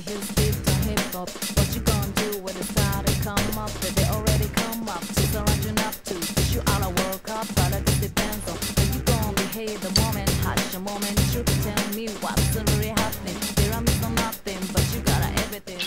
gotta use beat to hip hop. What you gonna do when it's time to come up? Did they already come up? She's running up to push you out of World Cup, but it depends on if you gonna behave the moment. Hush a moment, you tell me what's really happening. There I'm missing nothing, but you gotta everything.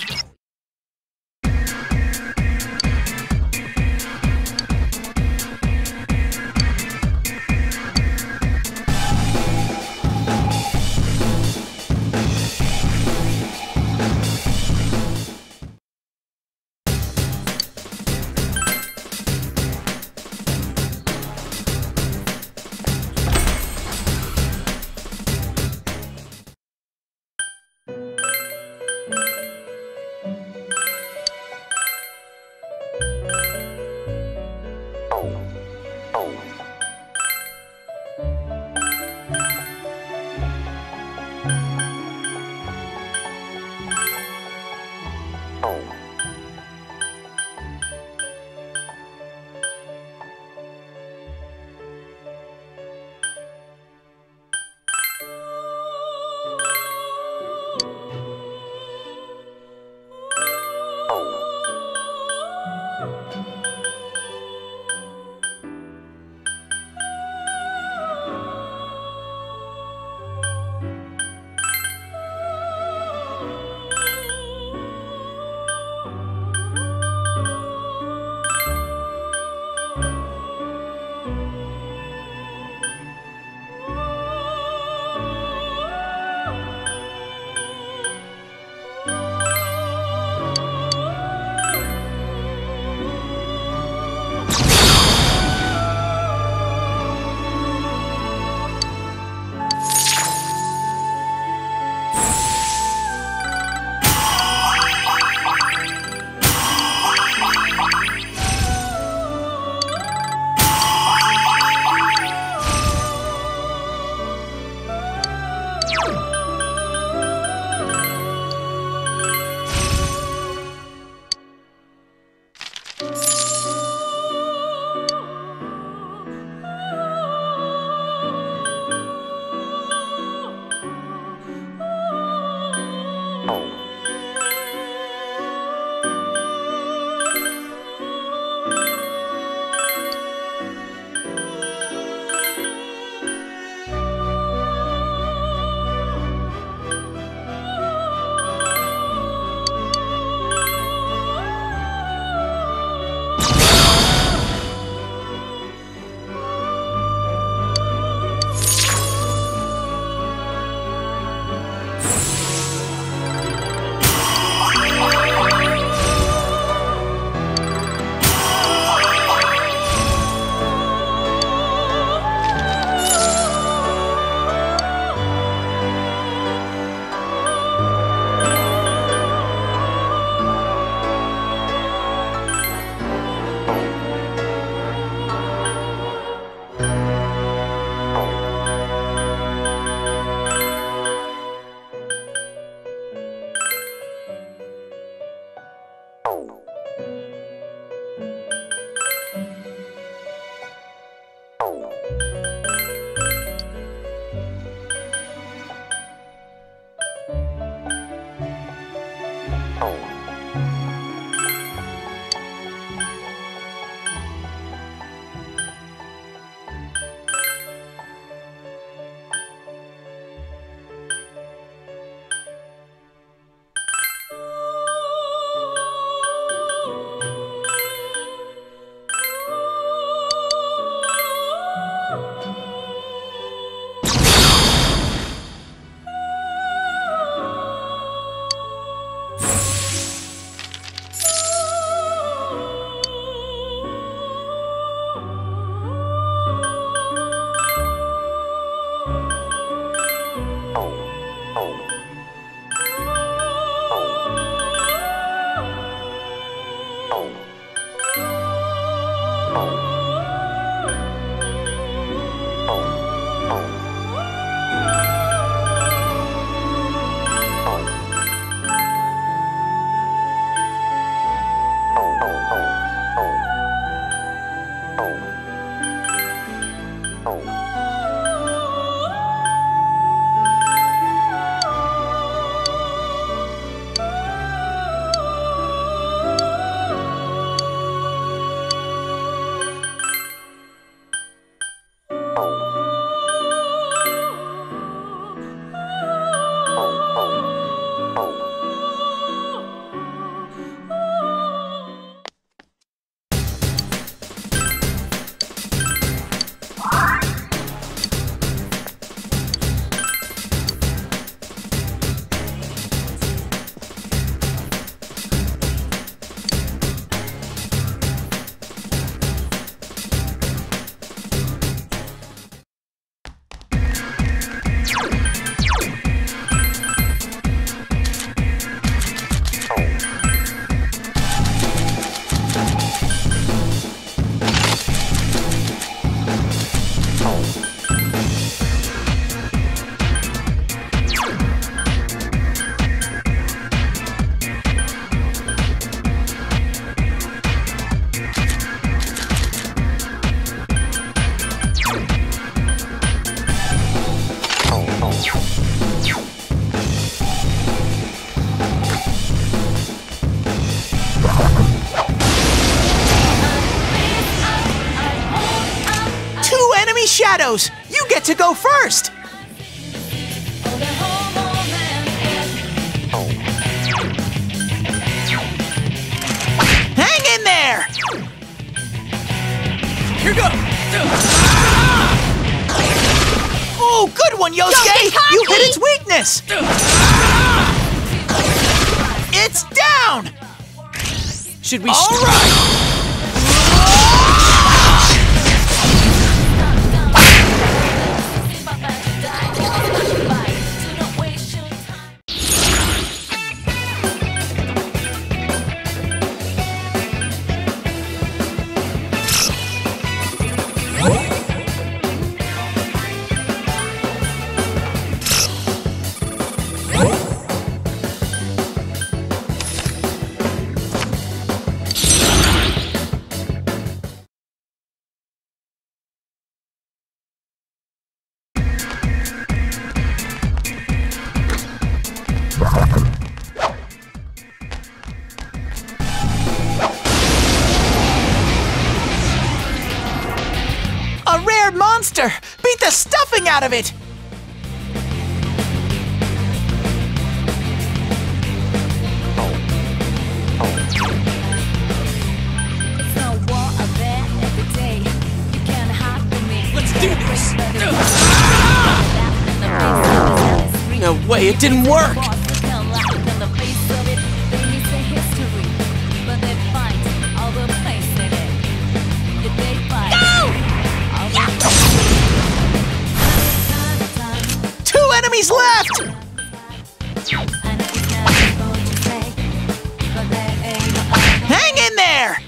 Shadows, you get to go first! Hang in there! Here goes! Oh, good one, Yosuke! You hit its weakness! It's down! Should we... All right! Monster! Beat the stuffing out of it! It's no war out there every day. You can't hide from me. Let's do this! No way, it didn't work! Enemies left! Hang in there!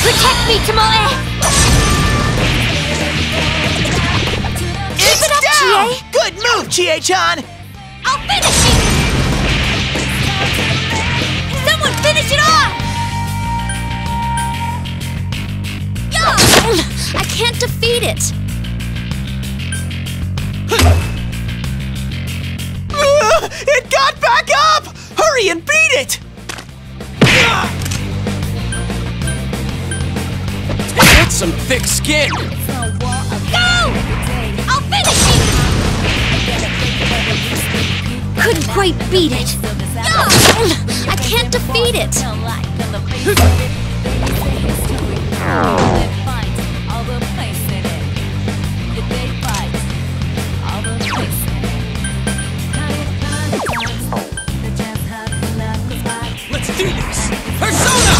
Protect me, Kamale! It's down! Chie. Good move, Chie-chan! I'll finish it! Someone finish it off! I can't defeat it! It got back up! Hurry and beat it! That's some thick skin! No! I'll finish it! Couldn't quite beat it! I can't defeat it! Let's do this! Persona!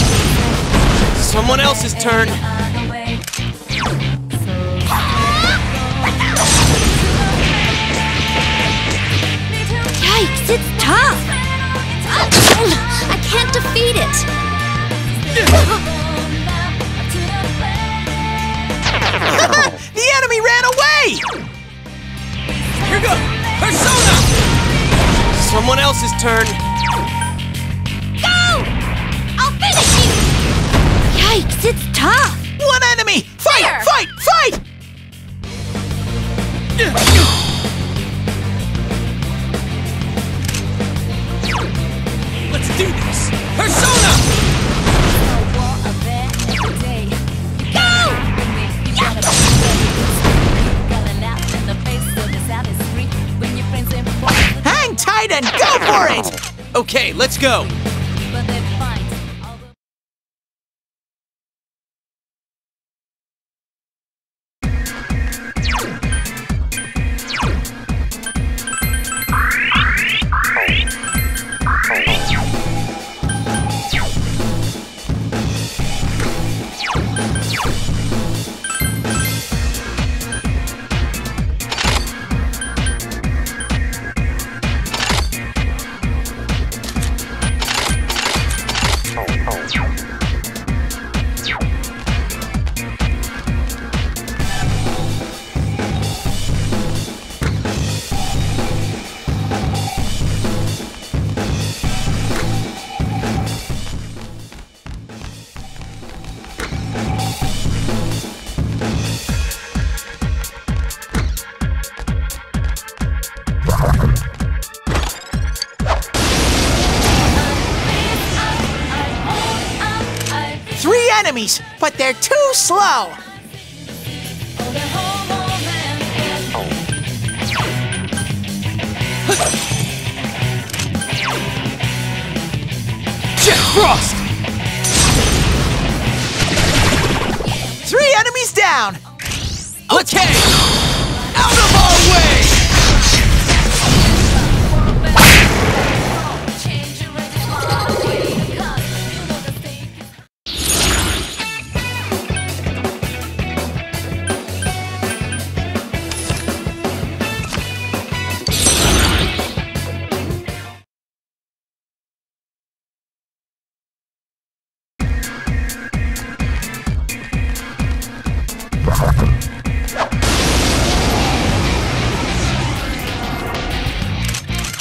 Someone else's turn! Yikes, it's tough! I can't defeat it! The enemy ran away! Here goes! Persona! Someone else's turn! Go! I'll finish you! Yikes, it's tough! One enemy! Fight! There. Fight! Fight! Let's do this! Persona! Hang tight and go for it! Okay, let's go! movies, but they're too slow! Get crossed! 3 enemies down! Okay! Out of our way!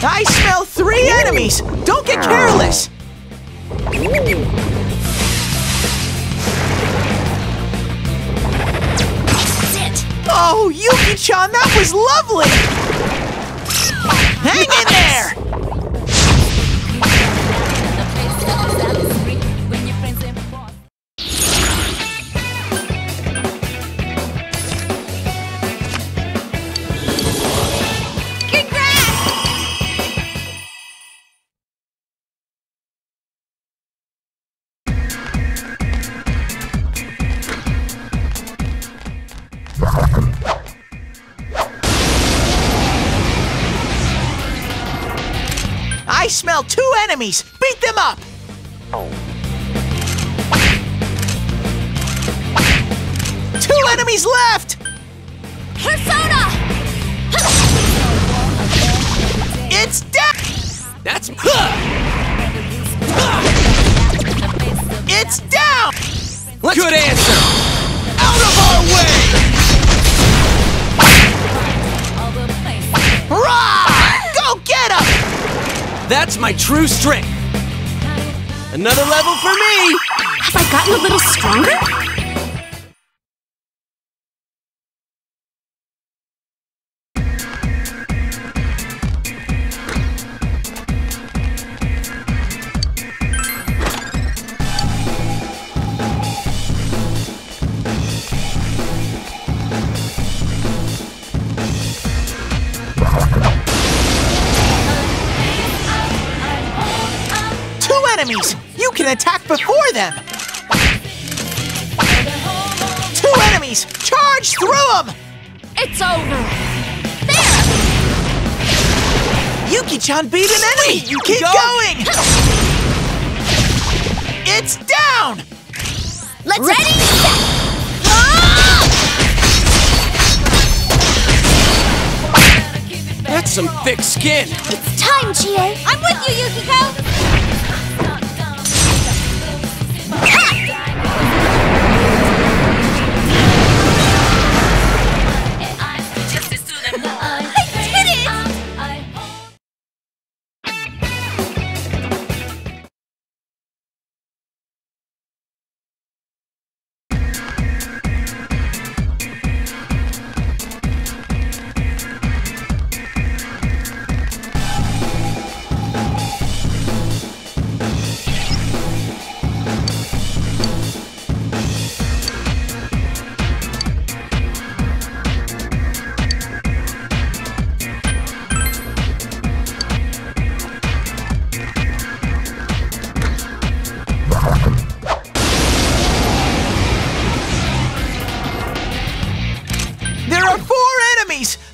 I smell 3 enemies! Don't get careless! Oh, Yuki-chan, that was lovely! Hang in there! I smell 2 enemies! Beat them up! Oh. 2 enemies left! Persona! It's down! That's... It's down! Let's Good answer! Out of our way! Hurrah! Go get him! That's my true strength! Another level for me! Have I gotten a little stronger? You can attack before them! 2 enemies! Charge through them! It's over! There! Yuki-chan beat an enemy! Wait, Keep going! It's down! Let's ready! Ah! That's some thick skin! It's time, Chie! I'm with you, Yukiko!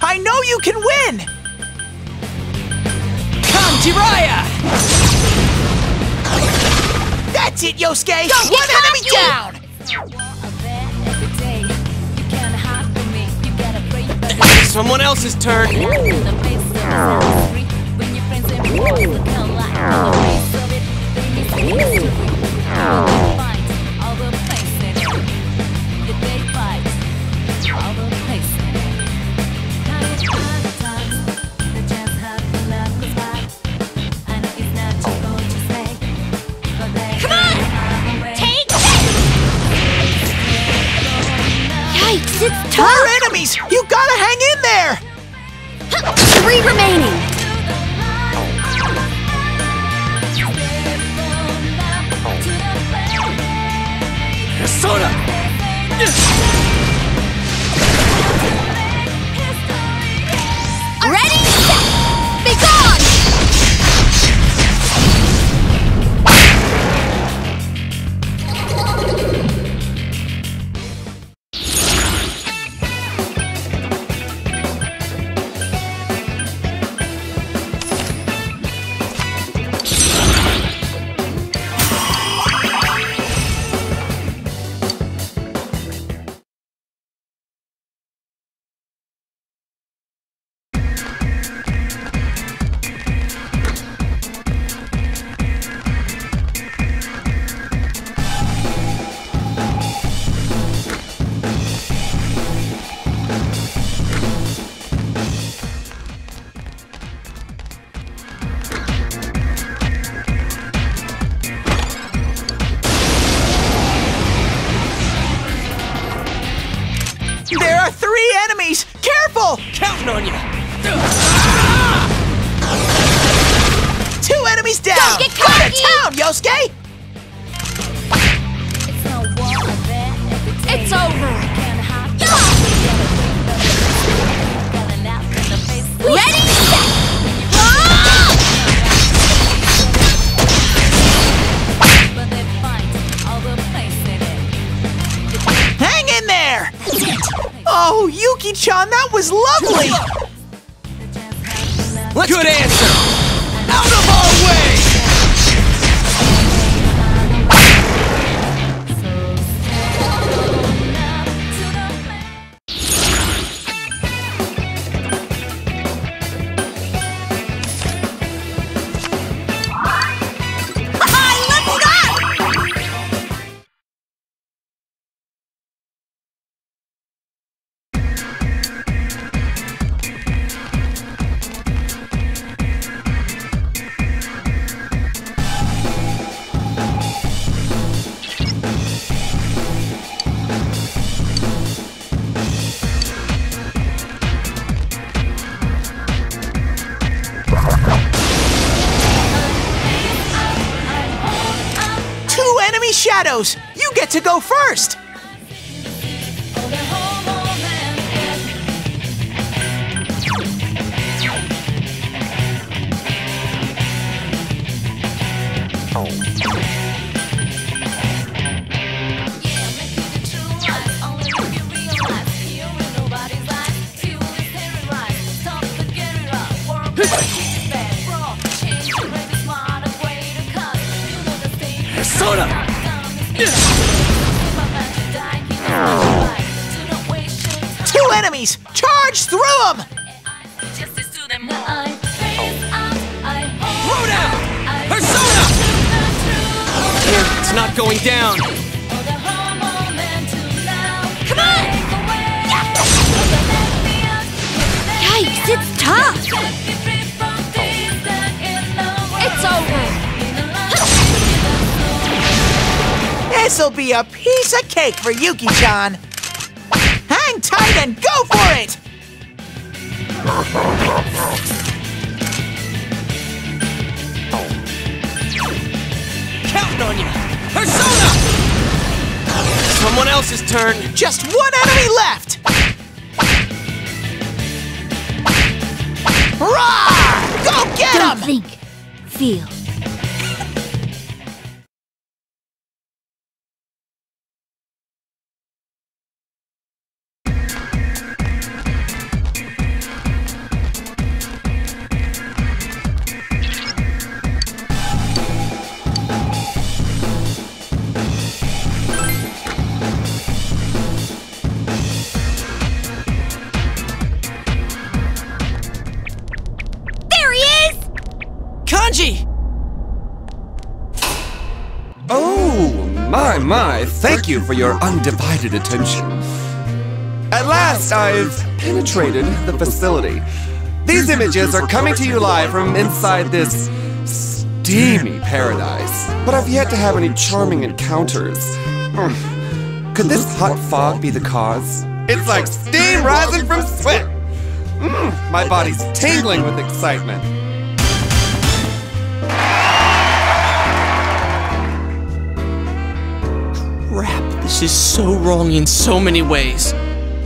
I know you can win! Come, Jiraiya! That's it, Yosuke! Don't 1 enemy you. Down! It's someone else's turn! More enemies! You gotta hang in there! 3 remaining! そうだ。Ready, set, be gone. You get to go first! A piece of cake for Yuki-chan. Hang tight and go for it! Counting on you! Persona! Someone else's turn. Just one enemy left! Roar! Go get him! Don't think. Feel. Thank you for your undivided attention. At last, I've penetrated the facility. These images are coming to you live from inside this steamy paradise, but I've yet to have any charming encounters. Could this hot fog be the cause? It's like steam rising from sweat. My body's tingling with excitement. Crap. This is so wrong in so many ways.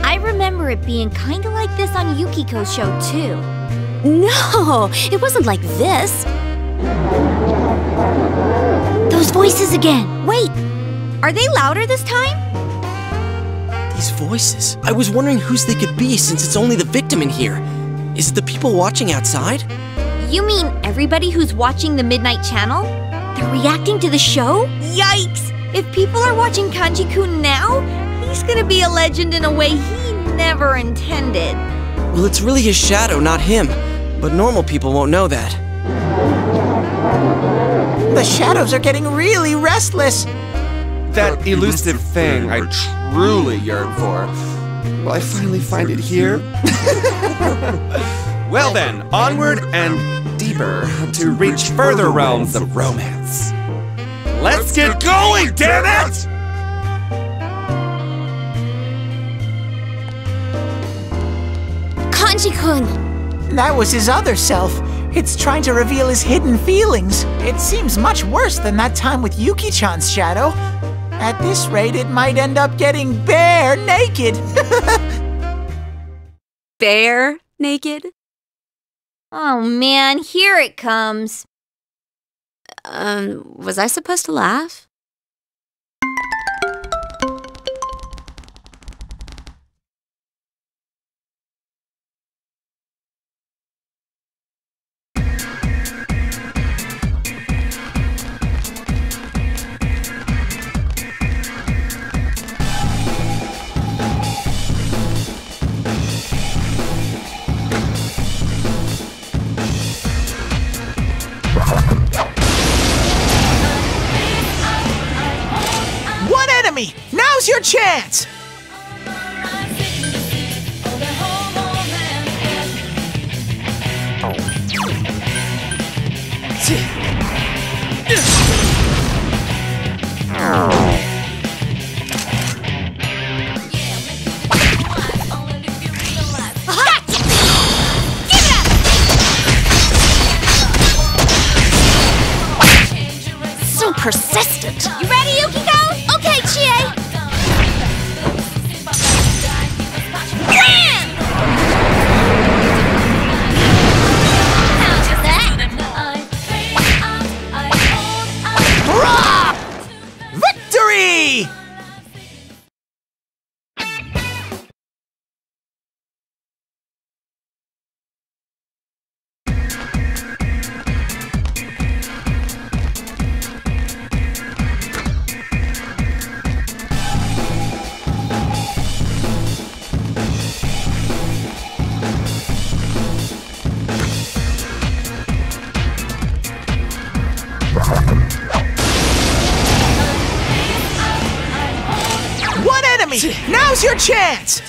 I remember it being kinda like this on Yukiko's show, too. No, it wasn't like this. Those voices again. Wait, are they louder this time? These voices. I was wondering whose they could be since it's only the victim in here. Is it the people watching outside? You mean everybody who's watching the Midnight Channel? They're reacting to the show? Yikes! If people are watching Kanji-kun now, he's gonna be a legend in a way he never intended. Well, it's really his shadow, not him. But normal people won't know that. The shadows are getting really restless. That elusive thing I truly yearn for. Will I finally find it here? Well then, onward and deeper to reach further realms of romance. Let's get going, damn it! Kanji-kun! That was his other self. It's trying to reveal his hidden feelings. It seems much worse than that time with Yuki-chan's shadow. At this rate, it might end up getting bare naked. Bare naked? Oh man, here it comes. Was I supposed to laugh? Now's your chance! So persistent! You ready, Yukiko? Okay, Chie! Wham! How's that? Victory! Now's your chance!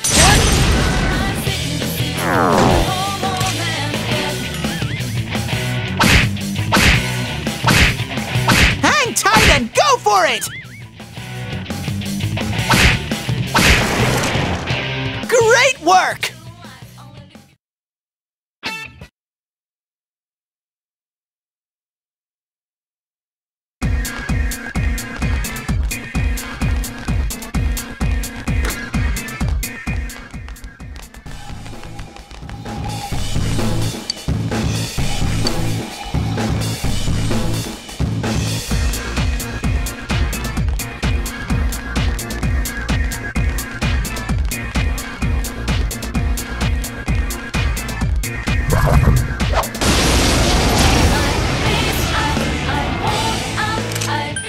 Hang tight and go for it! Great work!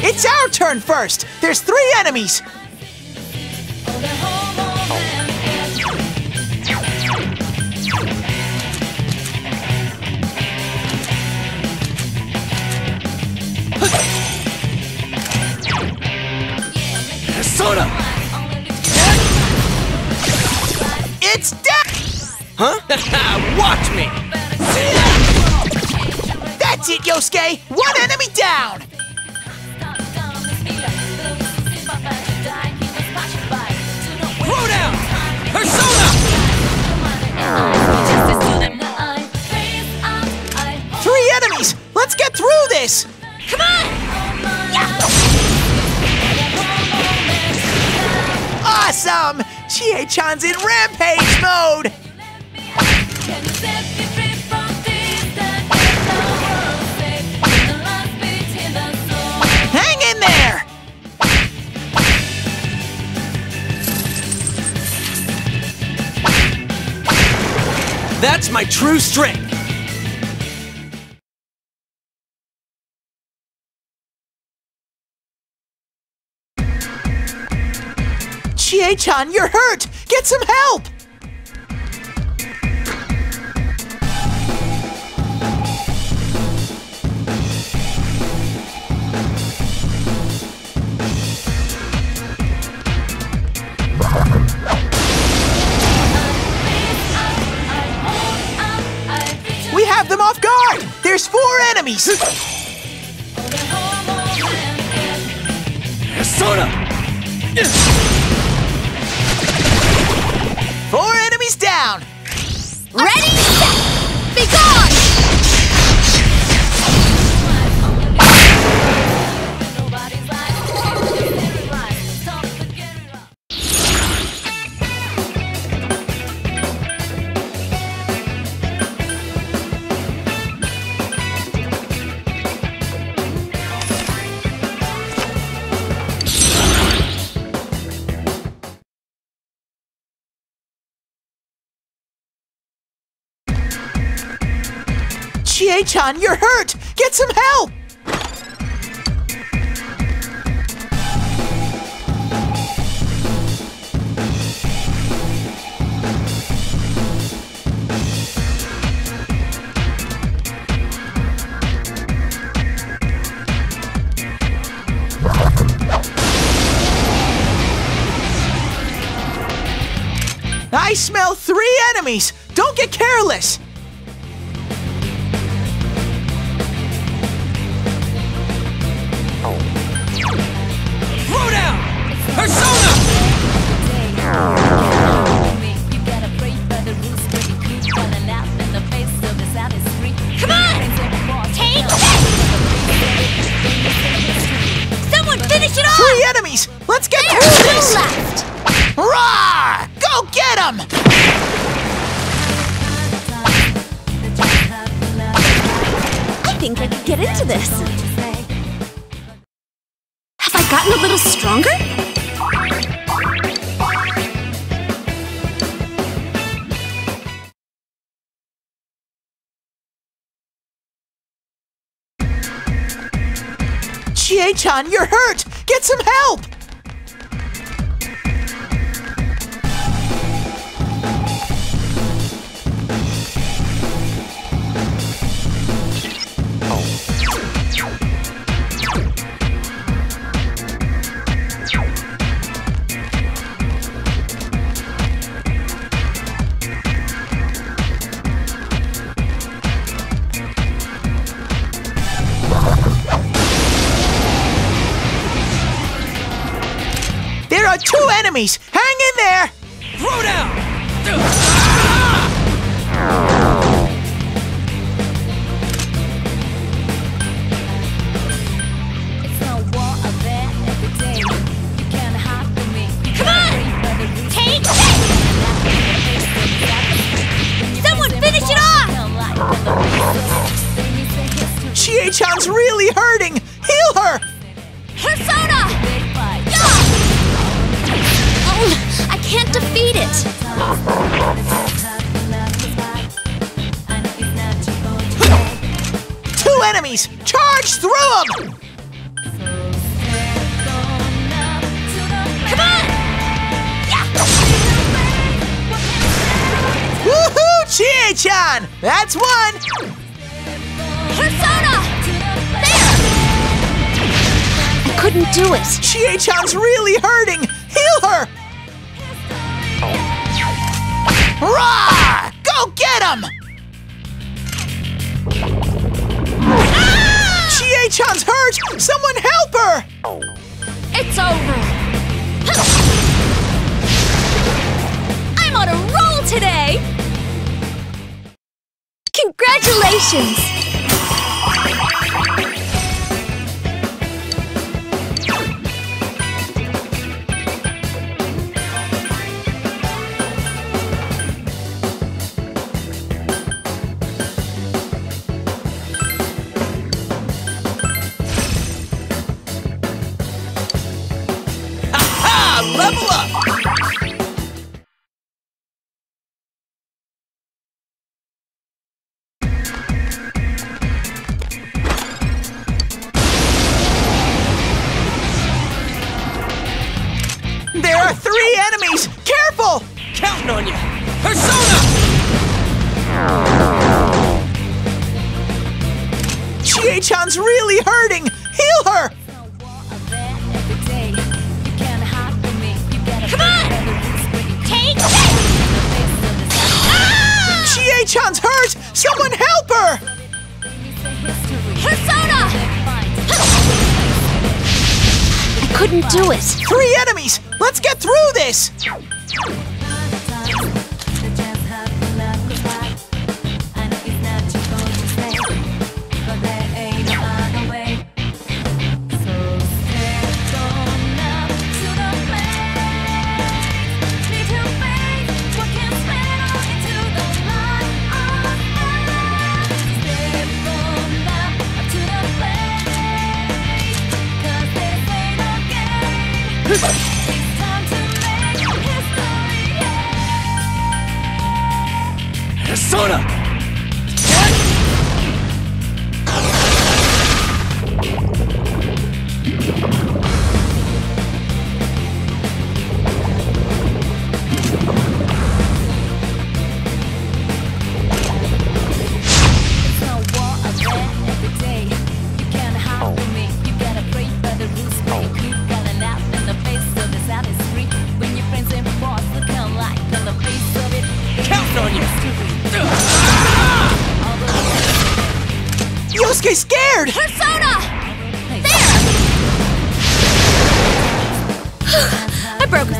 It's our turn first! There's 3 enemies! Soda! It's death! Huh? Watch me! That's it, Yosuke! 1 enemy down! Throw down! Persona! Three enemies! Let's get through this! Come on! Yeah. Chie-chan's in rampage mode! Hang in there! That's my true strength! Chie-chan, you're hurt! Get some help! We have them off guard! There's 4 enemies! Sora! 4 enemies down! Ready, set, be gone! Chie-chan, you're hurt! Get some help! I smell 3 enemies! Don't get careless! Chie-chan, you're hurt! Get some help! Hang in there! Throw down! It's no war of that every day. You can't hide from me. Come on! Take it! Someone finish it off! Chie-chan's really hurting! Heal her! Persona! I can't defeat it! Two enemies! Charge through them! Come on! Yeah. Woohoo, Chie-chan! That's one! Persona! There! I couldn't do it! Chie-chan's really hurting! Heal her! Rawr! Go get him! Ah! Chie-chan's hurt! Someone help her! It's over! I'm on a roll today! Congratulations! waiting on you. Persona! Chie-chan's really hurting! Heal her! Come on! Take this! Chie-chan's hurt! Someone help her! Persona! I couldn't do it. 3 enemies! Let's get through this! Persona! Yosuke scared! Persona! There! I broke it.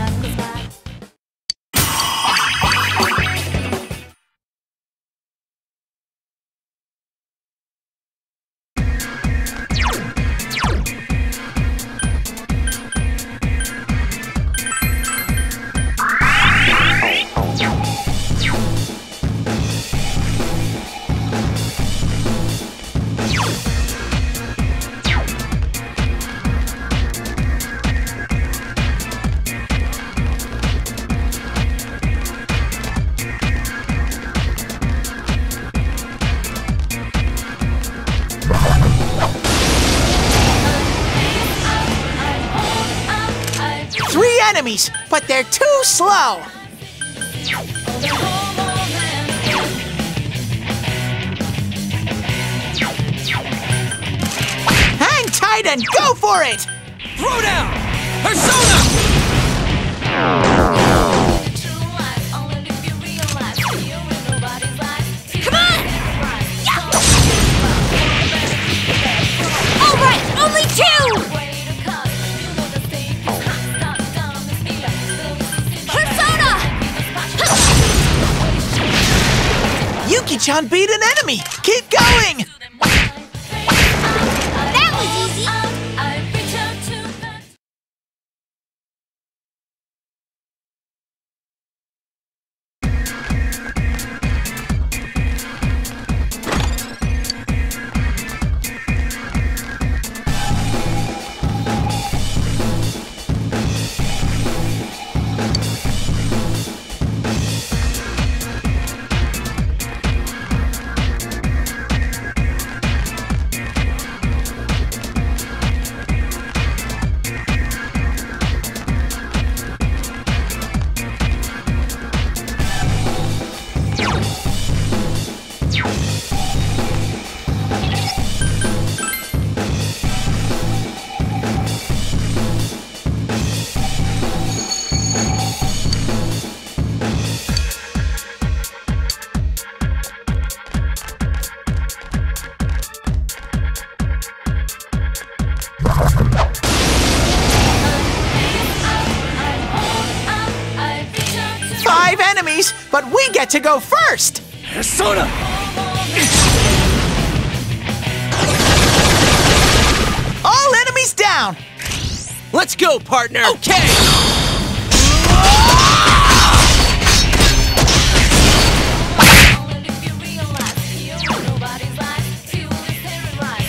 Enemies, but they're too slow! Hang tight and go for it! Throw down! Persona! Come on! Yeah. All right, only 2! Yuki-chan beat an enemy! Keep going! That was easy! But we get to go first! Persona! All enemies down! Let's go, partner! Okay!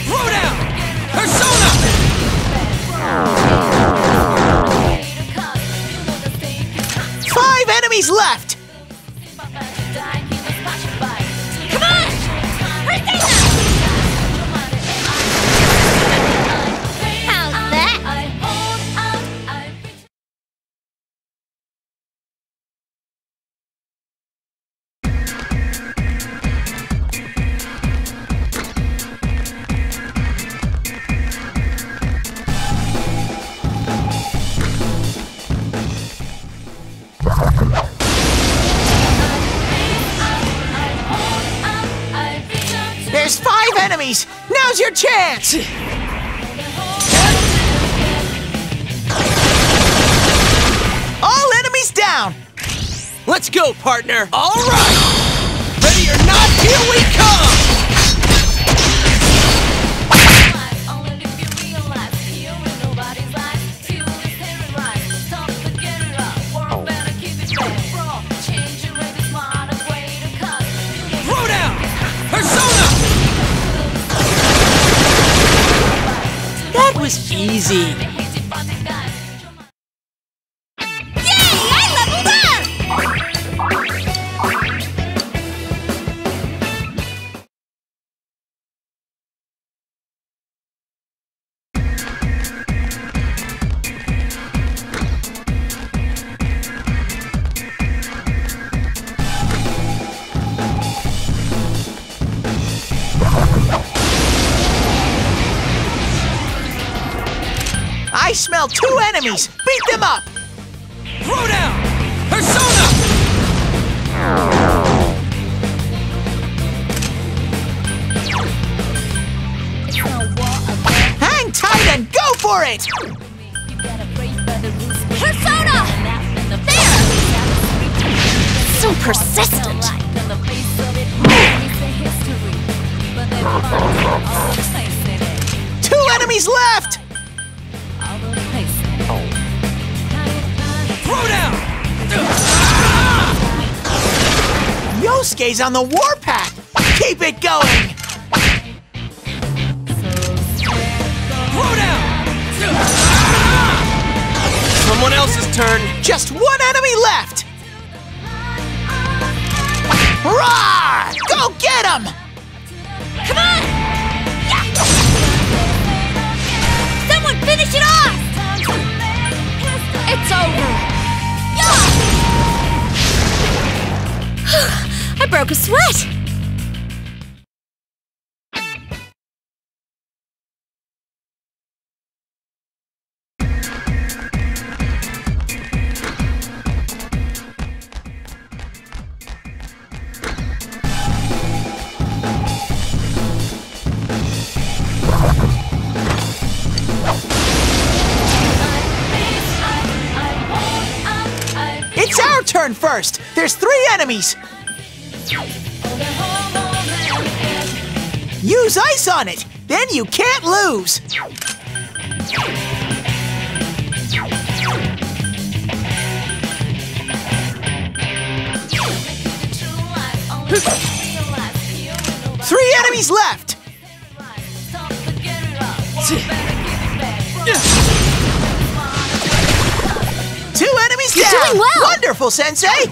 Throw down! Persona! 5 enemies left! enemies! Now's your chance! All enemies down! Let's go, partner! All right! Ready or not, here we come! Easy. Yay! I leveled up! I smell two enemies! Beat them up! Throw down! Persona! Hang tight and go for it! Persona! There! So persistent! Two enemies left! Throw down! Yosuke's on the warpath! Keep it going! Throw down! Someone else's turn! Just one enemy left! Hurrah! Go get him! Come on! Yeah. Someone finish it off! It's over! I broke a sweat! It's our turn first! There's three enemies! Use ice on it! Then you can't lose! Three enemies left! Two enemies down! You're doing well! Wonderful, Sensei!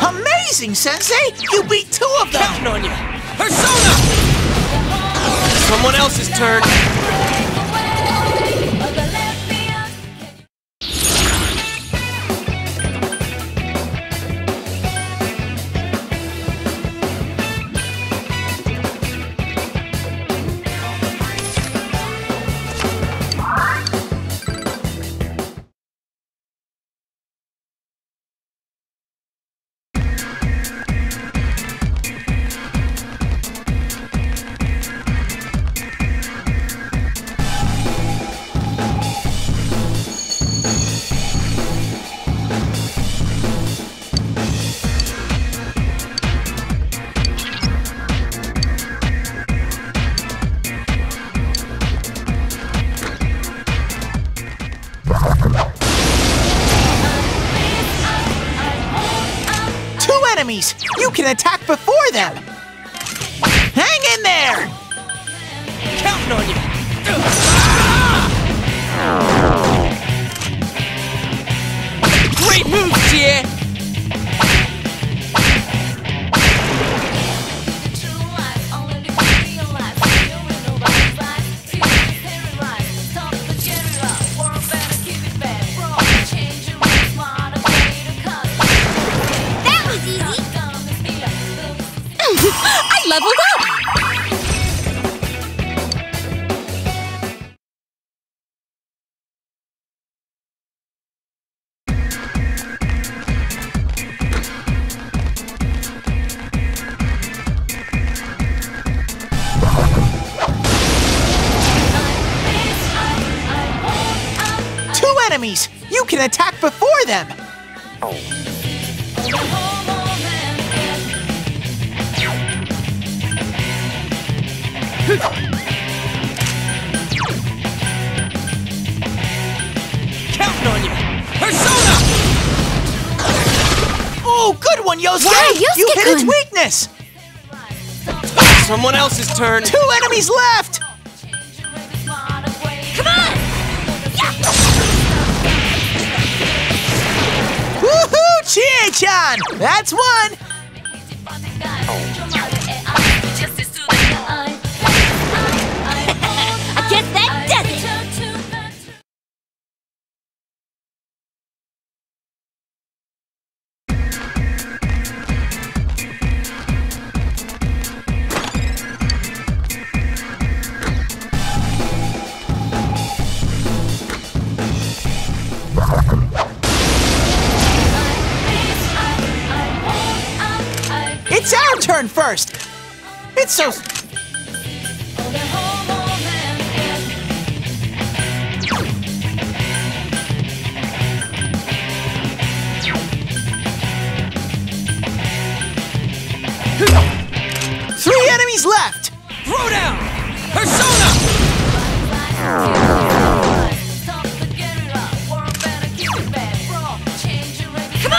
Amazing, Sensei! You beat two of them! Counting on you! Persona! Someone else's turn! You can attack before them! Hang in there! Counting on you! Great move, Chie! Leveled up! enemies! You can attack before them! Counting on you! Persona! Oh, good one, Yosuke! Wow, Yosuke-kun. You hit its weakness! Someone else's turn! 2 enemies left! Come on! Yeah. Woohoo, Chie-chan! That's one! I guess that does it. It's our turn first! It's so... Three enemies left! Throw down! Persona! Come on!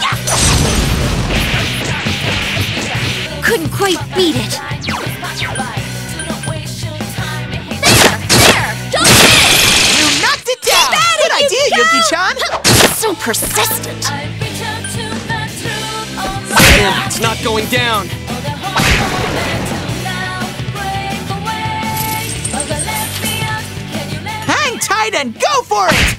Yeah. Couldn't quite beat it. There! There! Don't hit it! You knocked it down! Good idea, Yuki-chan! So persistent! Damn, it's not going down! Hang tight and go for it!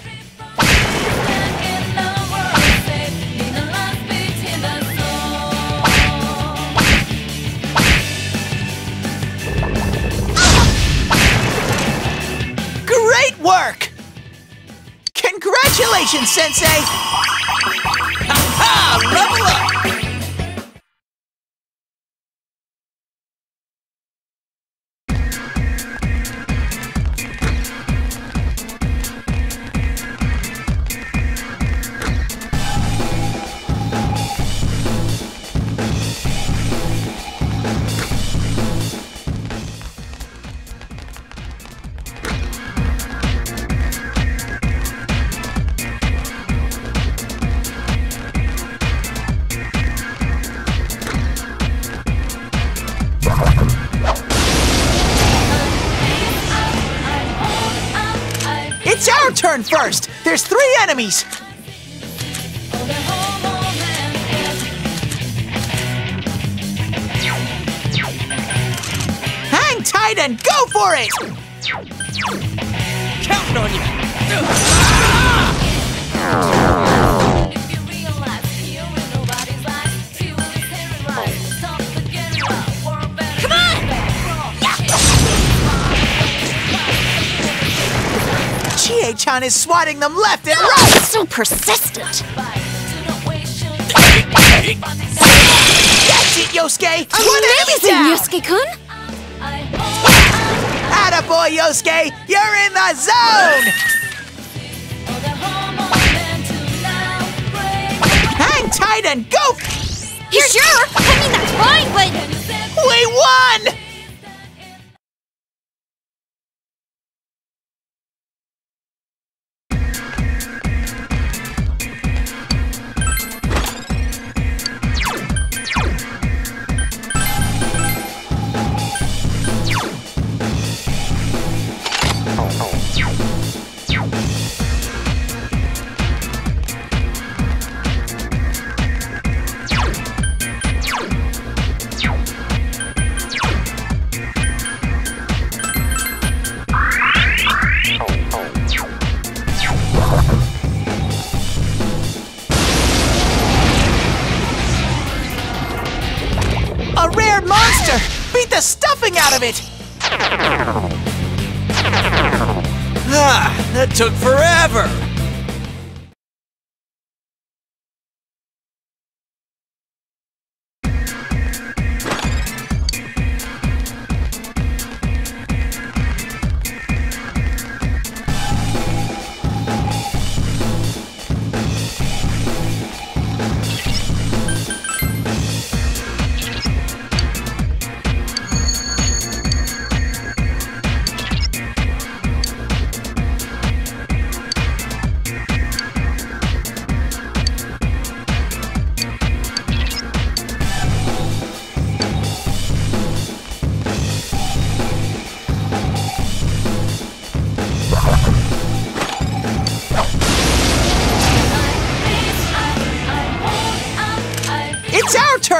Great work! Congratulations, Sensei! Ha-ha! Level up! It's our turn first! There's 3 enemies! Hang tight and go for it! Counting on you! Come on! Yeah. Chie-chan is swatting them left and right! So persistent! That's it, Yosuke! Amazing, Yosuke-kun! Attaboy, Yosuke! You're in the zone! Hang tight and go! You sure? I mean, that's fine, but... We won! The stuffing out of it! Ah, that took forever!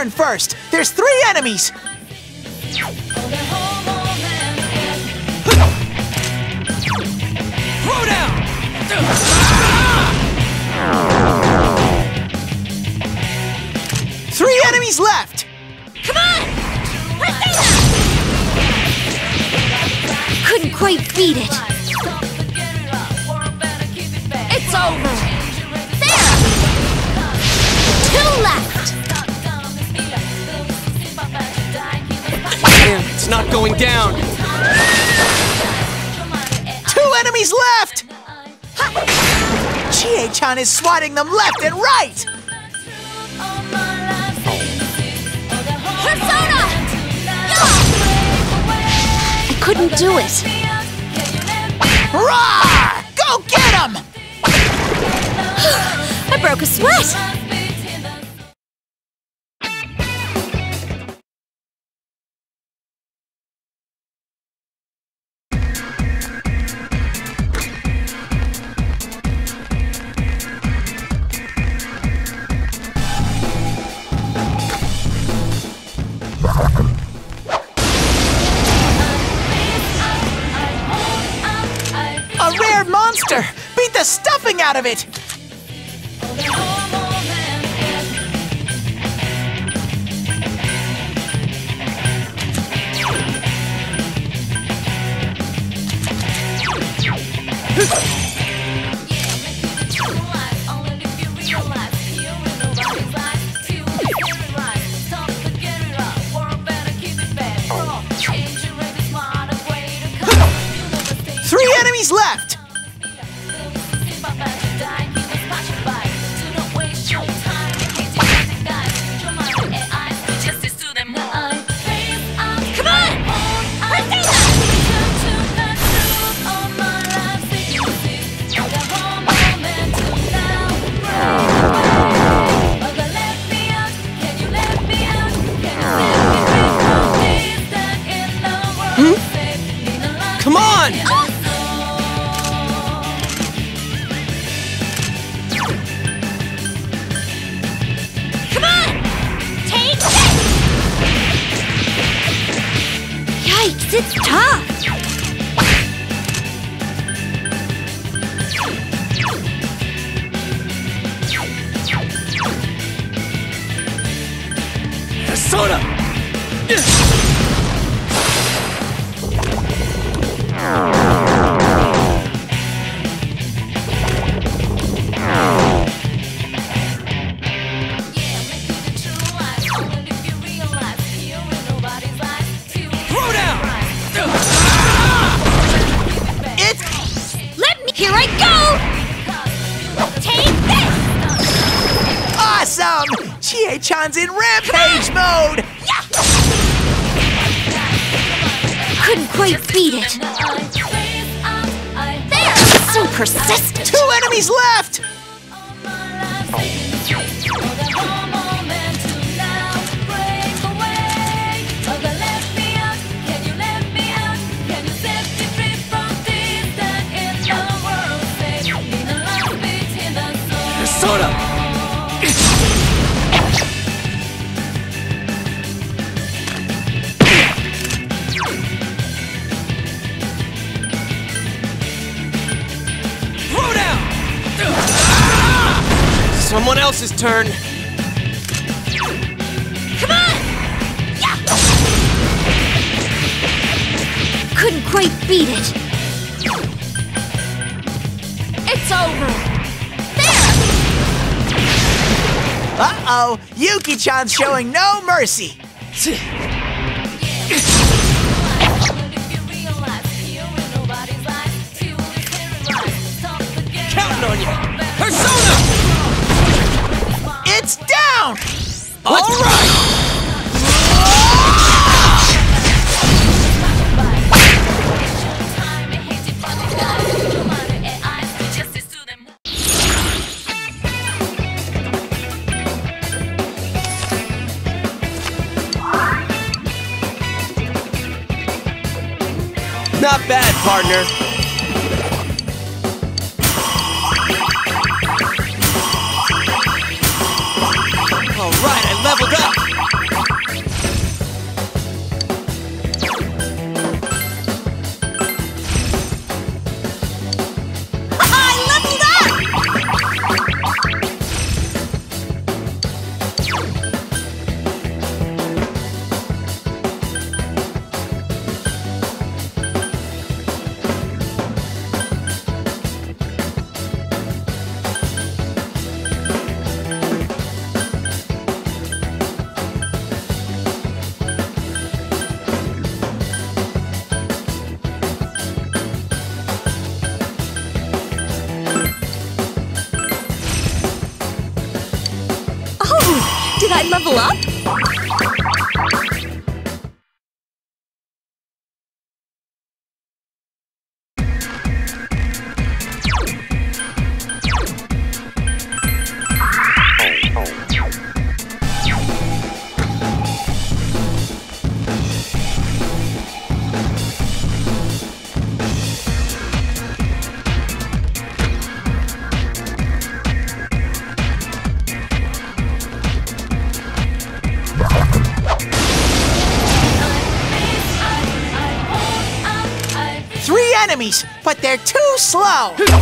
turn first. There's 3 enemies. Throw down. 3 enemies left. Come on, let's do that. Couldn't quite beat it. It's over. There. 2 left. Man, it's not going down. 2 enemies left. Ha. Chie-chan is swatting them left and right. Persona! Yeah. I couldn't do it. Hurrah! Go get him! I broke a sweat! A rare monster! Beat the stuffing out of it! Left. Come on! Hmm? Come on! Oh. It's tough! Persona! Chie-chan's in rampage mode! Yeah. Couldn't quite beat it. They are so persistent! 2 enemies left! Persona! Someone else's turn. Come on! Yeah. Couldn't quite beat it. It's over. There! Uh-oh! Yuki-chan's showing no mercy. Counting on you! Persona! It's down! All right! Not bad, partner. All right, I leveled up! blow up? But they're too slow! Counting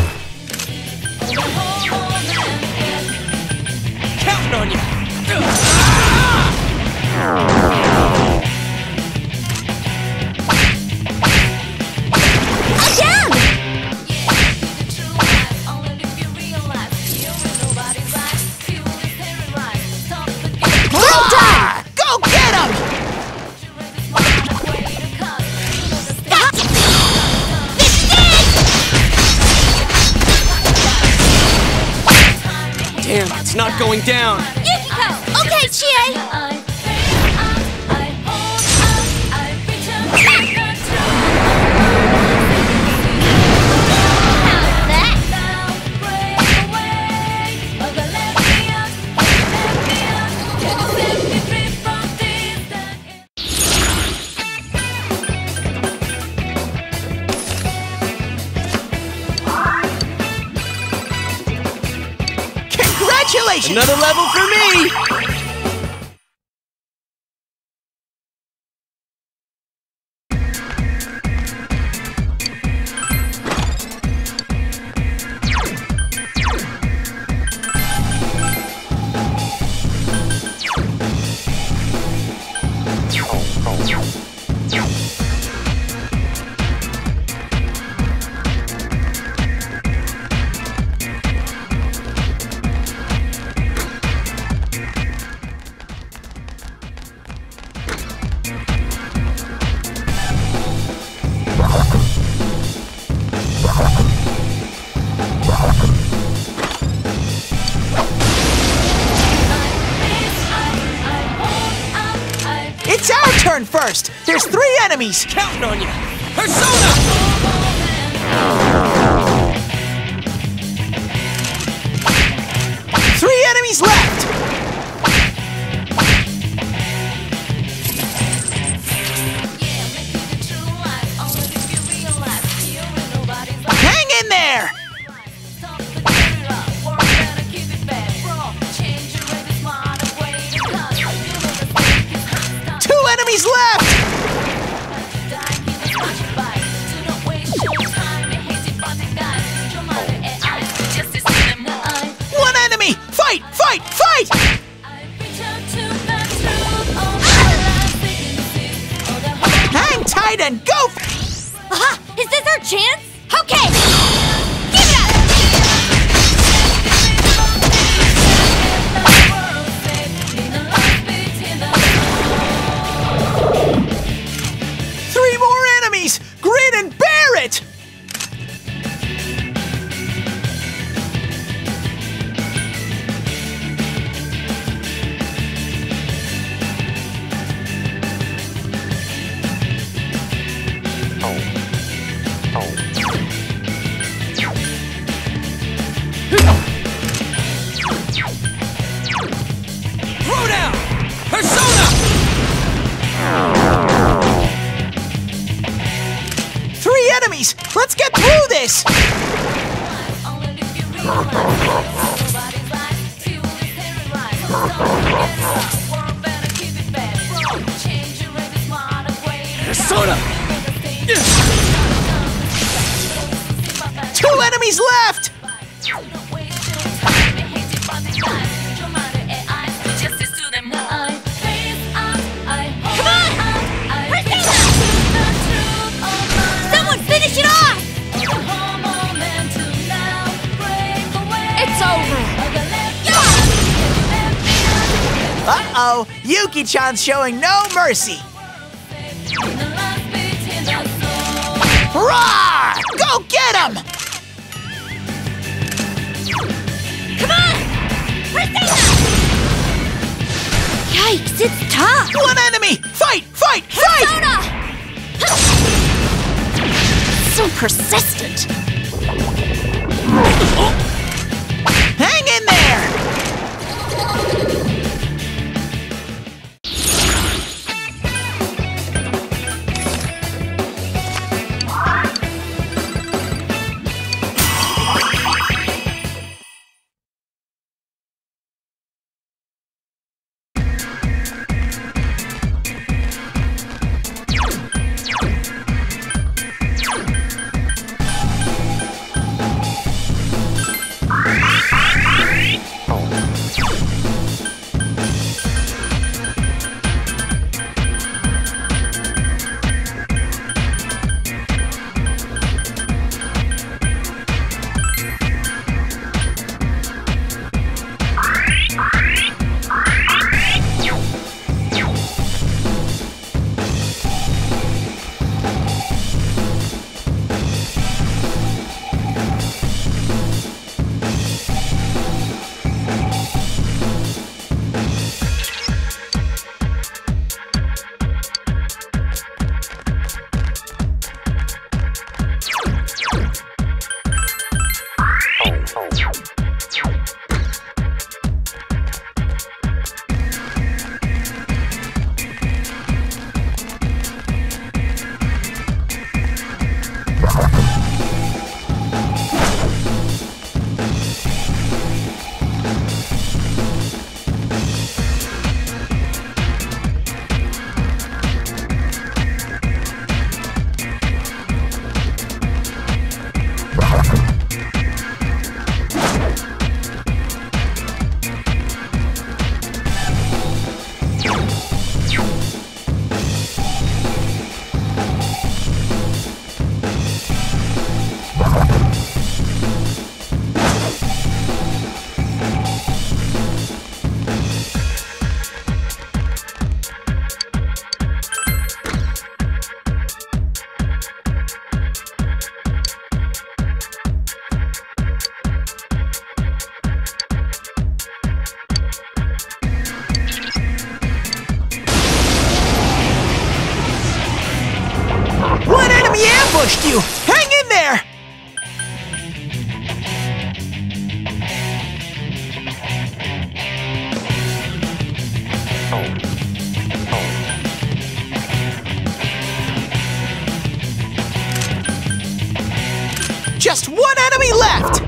on you! Again! Well done! Go get him! Damn, it's not going down! Yukiko! Okay, Chie! Another level for me! First, there's 3 enemies! Counting on you! Persona! 3 enemies left! Hang in there! Left! One enemy! Fight! Fight! Fight! Hang tight and go! Aha! Is this our chance? Okay! Give it Yuki-chan's showing no mercy! Hurrah! Go get him! Come on! Christina! top! One enemy! Fight! Fight! Fight! So persistent! Hang in there! You! Hang in there! Just one enemy left!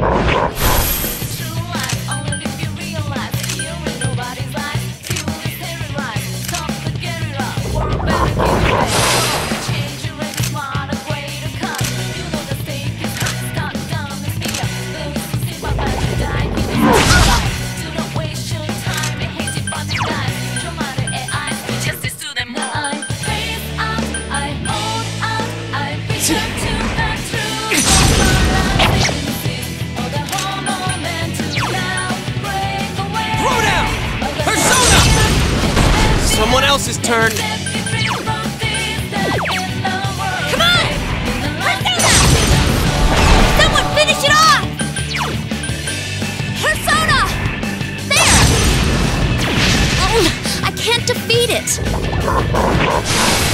His turn. Come on! Someone finish it off! Persona! There! Oh, I can't defeat it!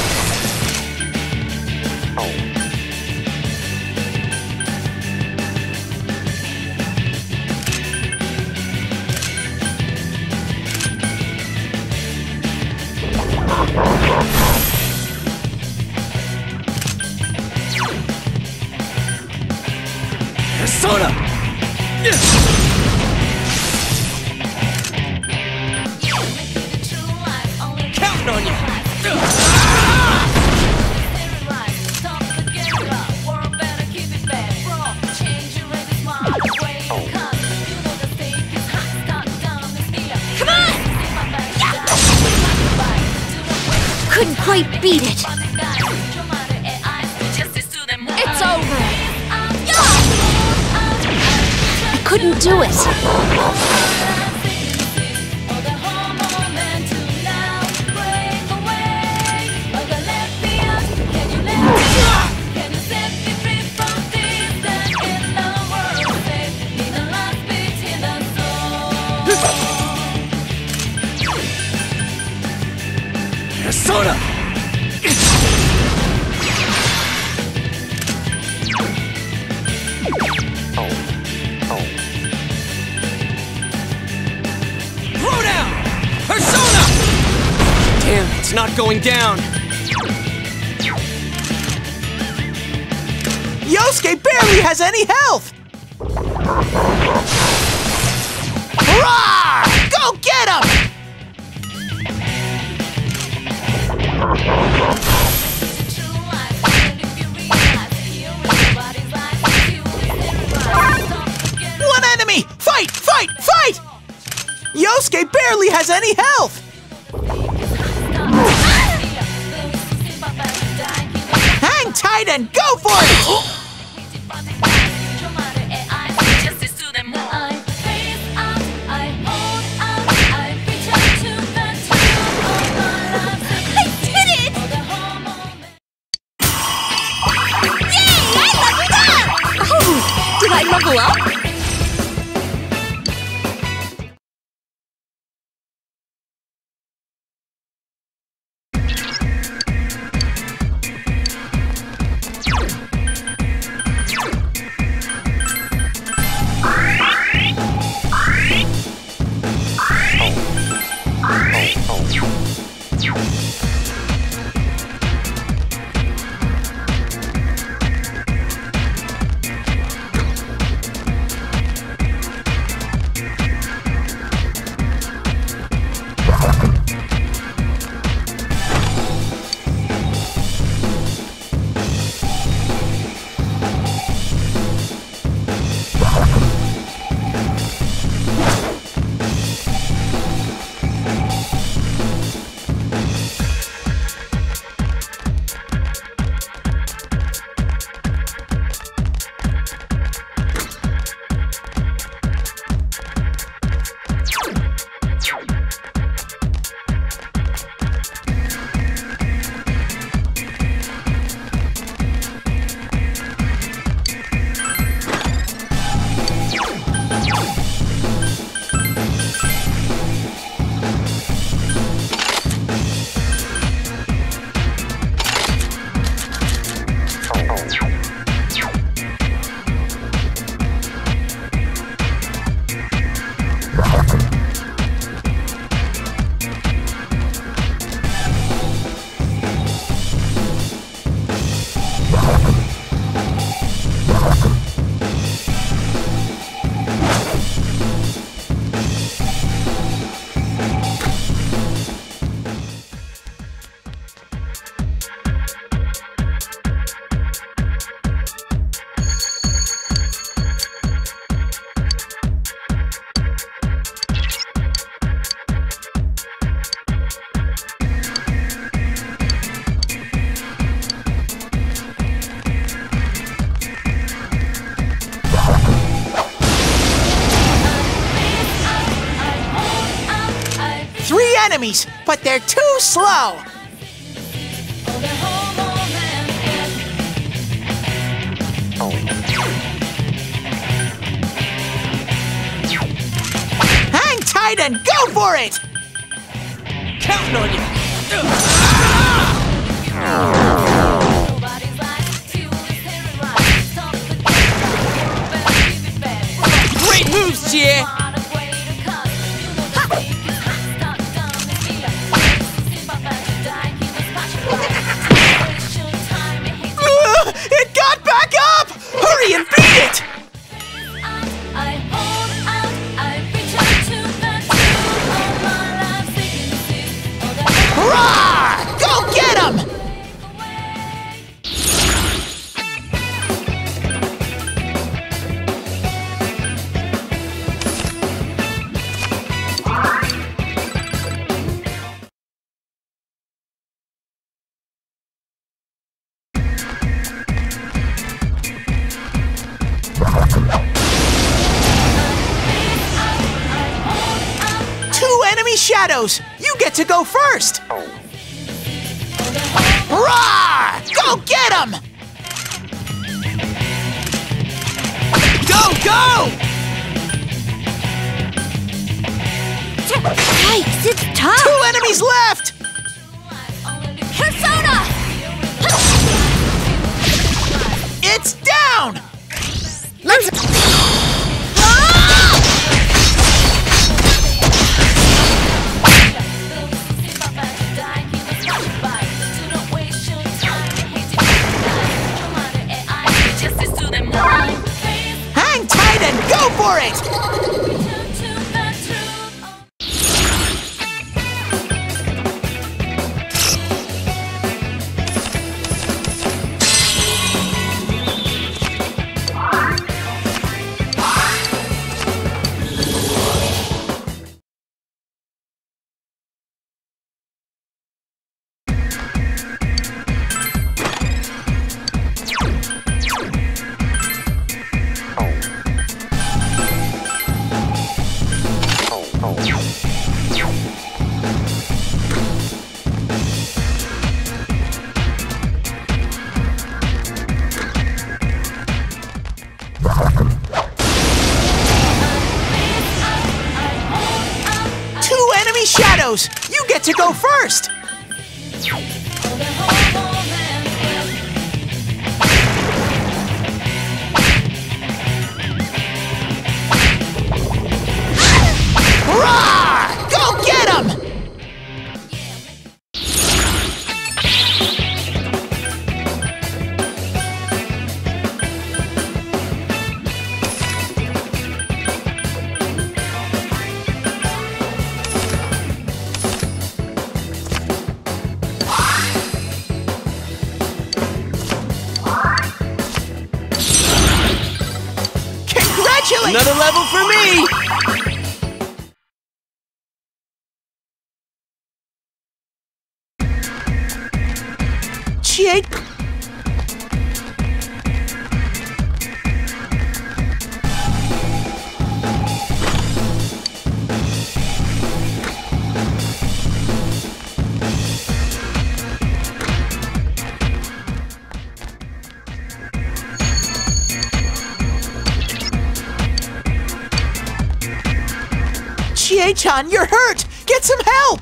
Couldn't quite beat it. It's over. I couldn't do it. It's not going down. Yosuke barely has any health! Hurrah! Go get him! One enemy! Fight! Fight! Fight! Yosuke barely has any health! Hang tight and go for it! Enemies, but they're too slow! Hang tight and go for it! Counting on you! Great moves, Chie! And beat it! Hurrah! Go get him! Shadows, you get to go first! Hurrah! Go get him! Go, go! Yikes, it's tough! 2 enemies left! Persona! It's down! Let's... Go for it! You get to go first! Hurrah! Go get him! Another level for me! Chie! Chie-chan, you're hurt! Get some help!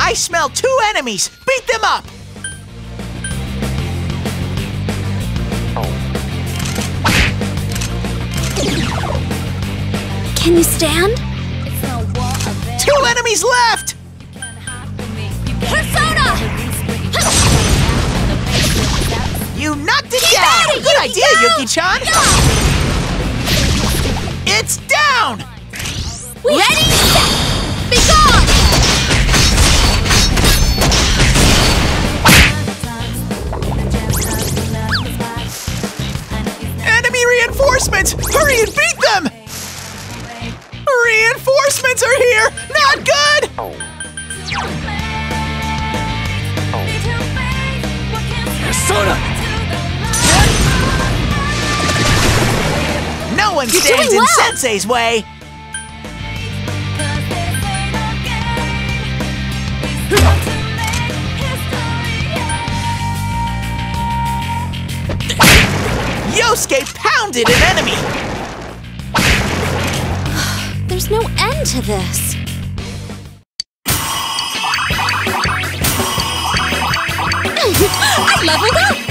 I smell two enemies! Beat them up! Can you stand? Two enemies left! Persona! You knocked it down! Good idea, Yuki-chan! It's down! Ready, set, be gone! Reinforcements! Hurry and beat them! Reinforcements are here! Not good! Persona! No one stands in Sensei's way! Yosuke pounded an enemy! There's no end to this. I leveled up!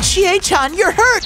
Chie-chan, you're hurt!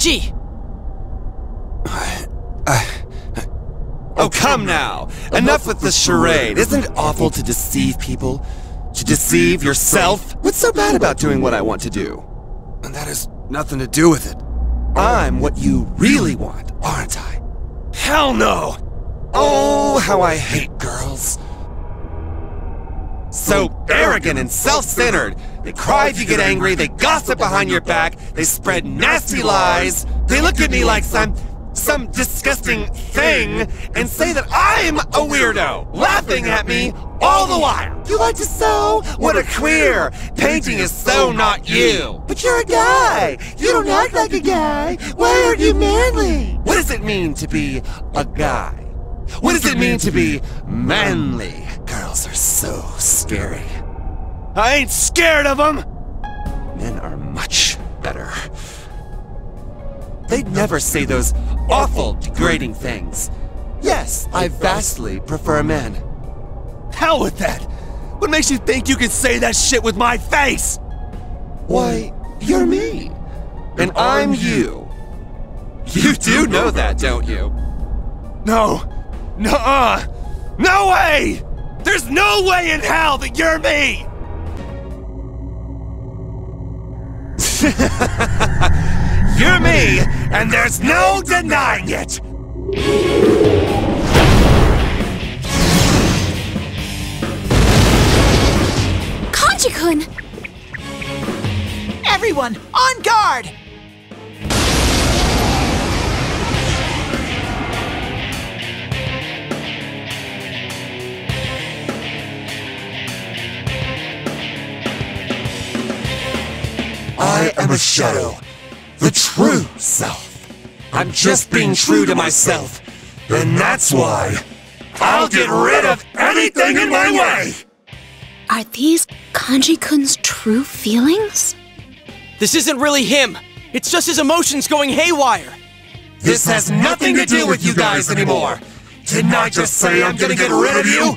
Kanji! Oh, come now! Enough with the charade! Isn't it awful to deceive people? To deceive yourself? What's so bad about doing what I want to do? And that has nothing to do with it. I'm what you really want, aren't I? Hell no! Oh, how I hate girls. So arrogant and self-centered. They cry if you get angry, they gossip behind your back, they spread nasty lies, they look at me like some disgusting thing, and say that I'm a weirdo, laughing at me all the while. You like to sew? What a queer! Painting is so not you. But you're a guy. You don't act like a guy. Why aren't you manly? What does it mean to be a guy? What does it mean to be manly? Girls are so scary. I ain't scared of them! Men are much better. They'd never say those awful, degrading things. Yes, I vastly prefer men. Hell with that! What makes you think you can say that shit with my face? Why, you're me. And I'm you. You do know that, don't you? No. Nuh-uh! No way! There's no way in hell that you're me! You're me, and there's no denying it! Kanji-kun! Everyone, on guard! I am a shadow, the true self. I'm just being true to myself, and that's why I'll get rid of anything in my way! Are these Kanji-kun's true feelings? This isn't really him. It's just his emotions going haywire. This has nothing to do with you guys anymore. Didn't I just say I'm gonna get rid of you?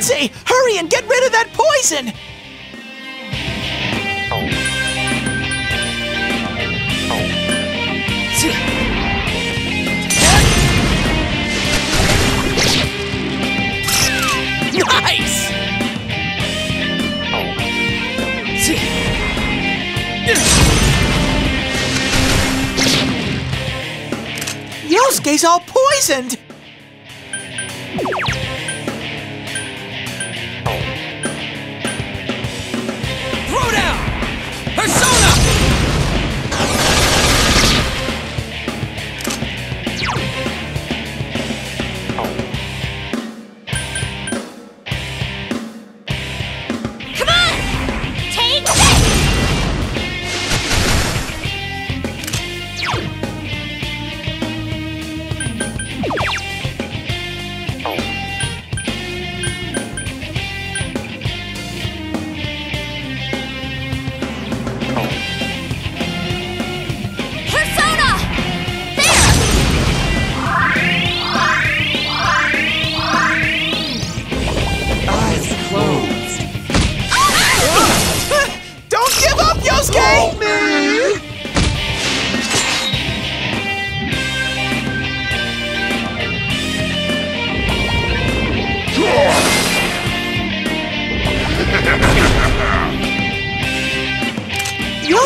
Sensei, hurry and get rid of that poison! Nice! Yosuke's all poisoned!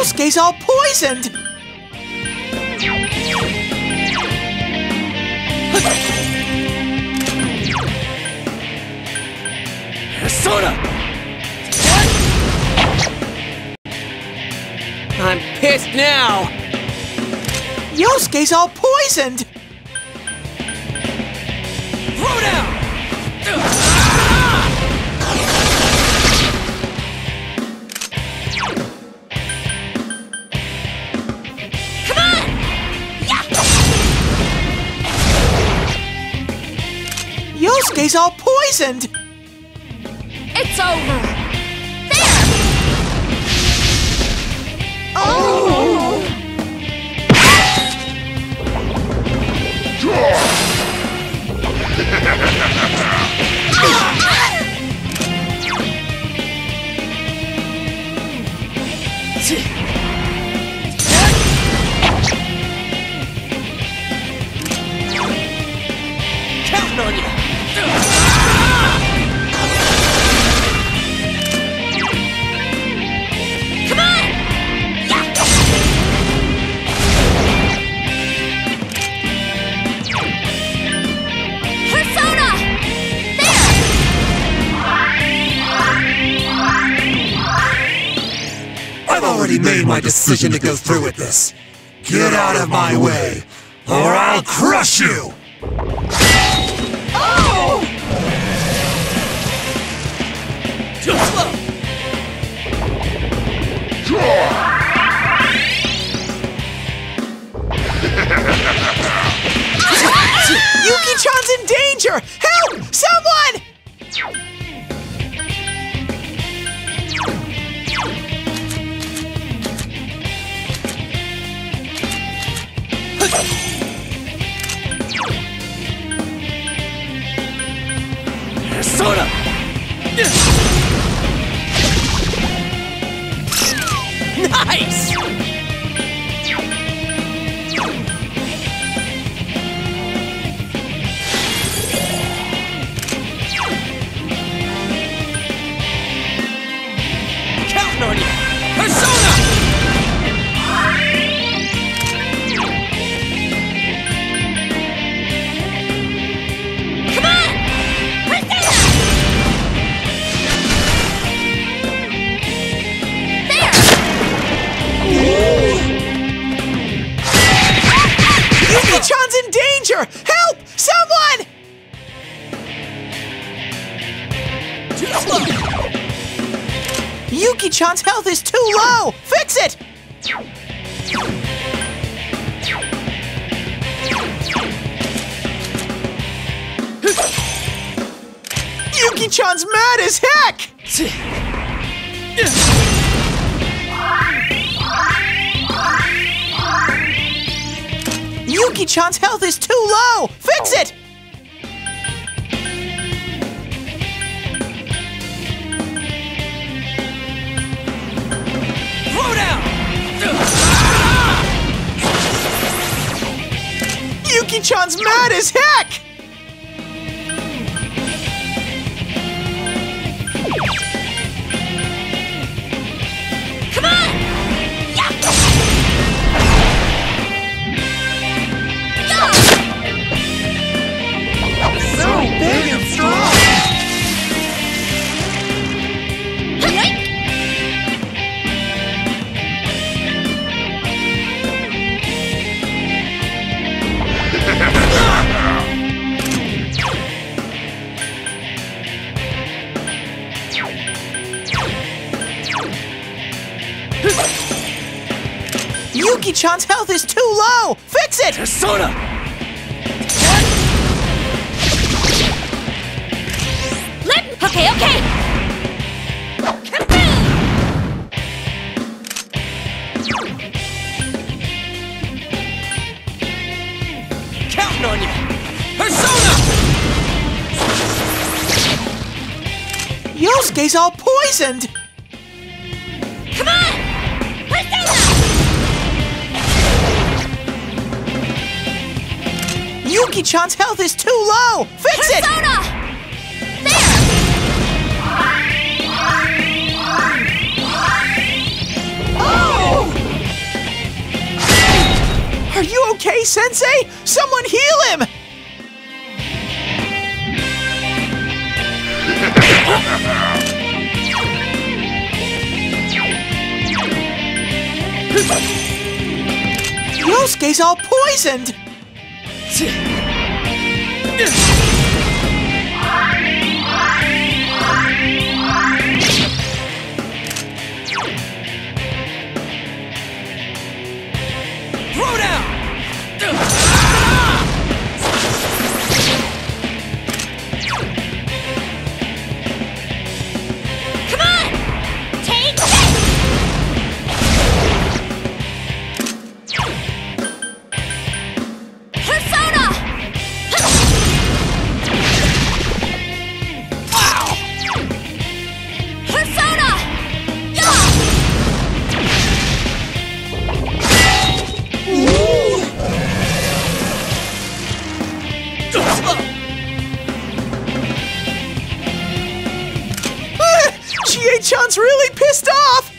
Yosuke's all poisoned! Sora! I'm pissed now! Yosuke's all poisoned! Throw down! Yosuke's all poisoned! It's over! There! Oh! Counting on you! I've already made my decision to go through with this. Get out of my way, or I'll crush you! Oh! Too slow! Yuki-chan's in danger! Help! Someone! Sora! Nice! Counting on you! Persona! John's in danger! Help! Someone! Yuki-chan's health is too low! Fix it! Yuki-chan's mad as heck! Yuki-chan's health is too low! Fix it! Throw down! Yuki-chan's mad as heck! Yuki-chan's health is too low! Fix it! Persona! Okay, okay! Counting on you! Persona! Yosuke's all poisoned! Come on! Yuki-chan's health is too low! Fix it! Persona! There! Oh! Chie Sensei? Someone heal him! Yosuke's all poisoned! Throw down! Come on! Take this! Persona! Wow! Persona! Chie-chan's really pissed off!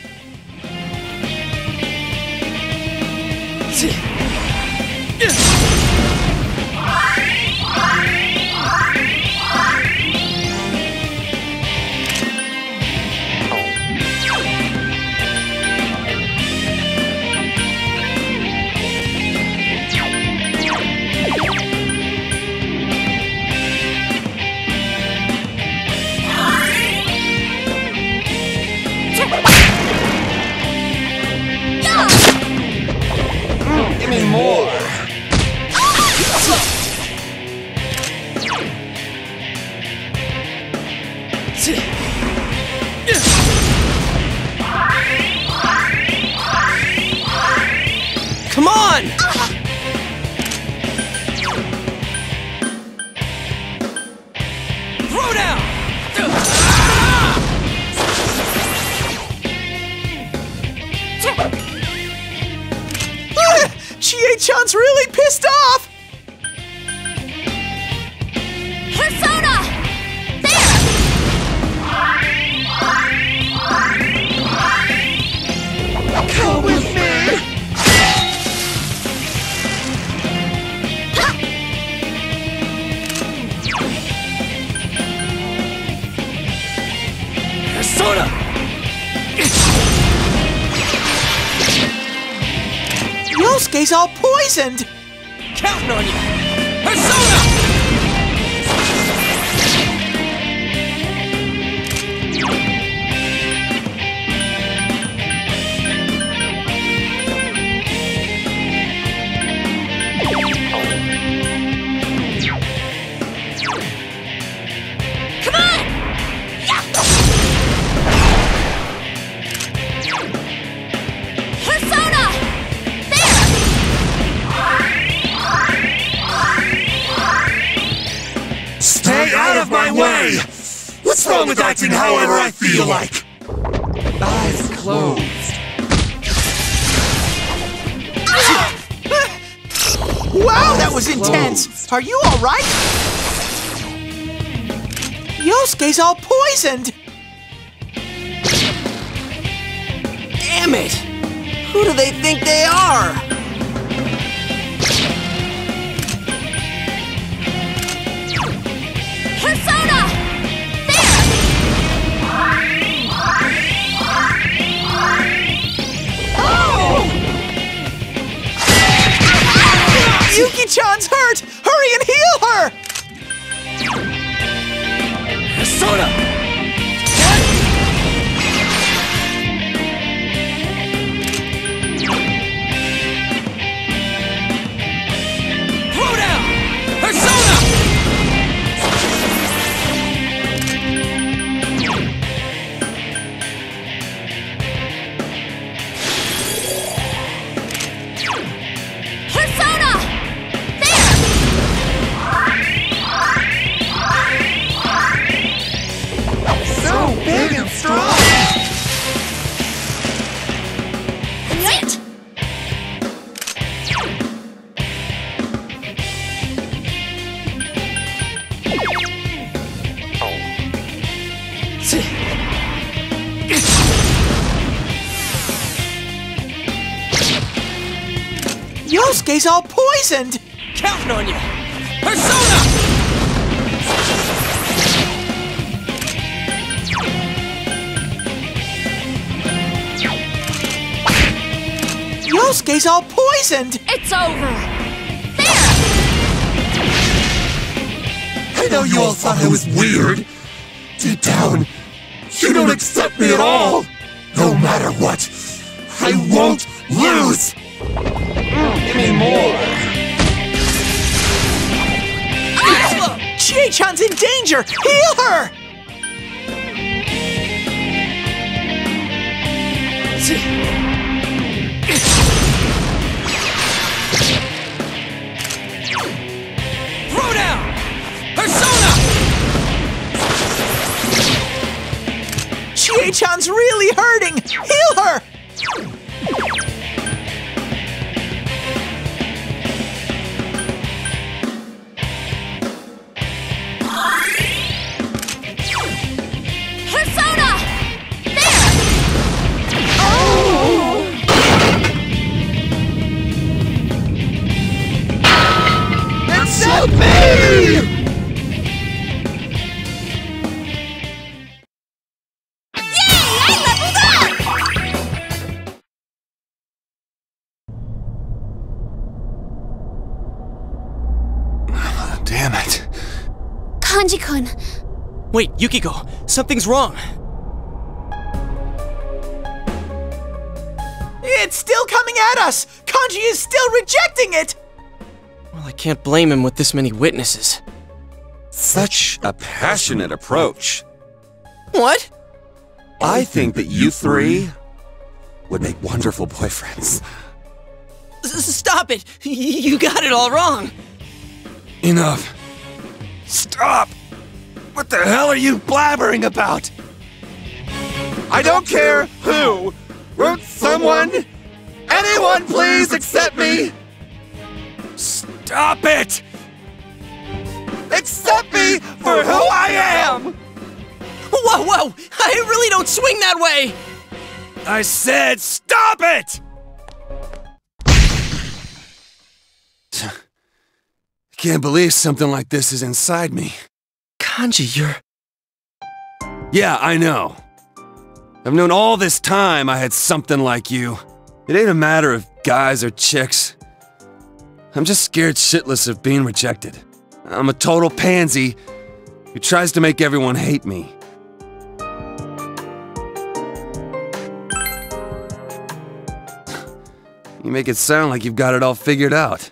Come on! Throw down! Chie-chan's really pissed off! Persona! There! Come with me! Yosuke's all poisoned! Counting on you! Persona! What's wrong with acting however I feel like? Eyes closed. Wow, that was intense! Are you alright? Yosuke's all poisoned! Damn it! Who do they think they are? Persona! Yuki-chan's hurt! Hurry and heal her! Persona! Throw down! Persona! Yosuke's all poisoned! poisoned! Counting on you! Persona! Yosuke's all poisoned! It's over! There! I know you all thought I was weird. Deep down, you don't accept me at all. No matter what, I won't lose! Give me more! Ah! Chie-chan's in danger! Heal her! Throw down! Persona! Chie-chan's really hurting! Heal her! Kanji-kun! Wait, Yukiko! Something's wrong! It's still coming at us! Kanji is still rejecting it! Well, I can't blame him with this many witnesses. Such a passionate approach. What? I think that you three would make wonderful boyfriends. Stop it! You got it all wrong! Enough! Stop! What the hell are you blabbering about? I don't care who! Won't someone? Anyone please accept me! Stop it! Accept me for who I am! Whoa, whoa! I really don't swing that way! I said stop it! Can't believe something like this is inside me. Kanji, you're... Yeah, I know. I've known all this time I had something like you. It ain't a matter of guys or chicks. I'm just scared shitless of being rejected. I'm a total pansy who tries to make everyone hate me. You make it sound like you've got it all figured out.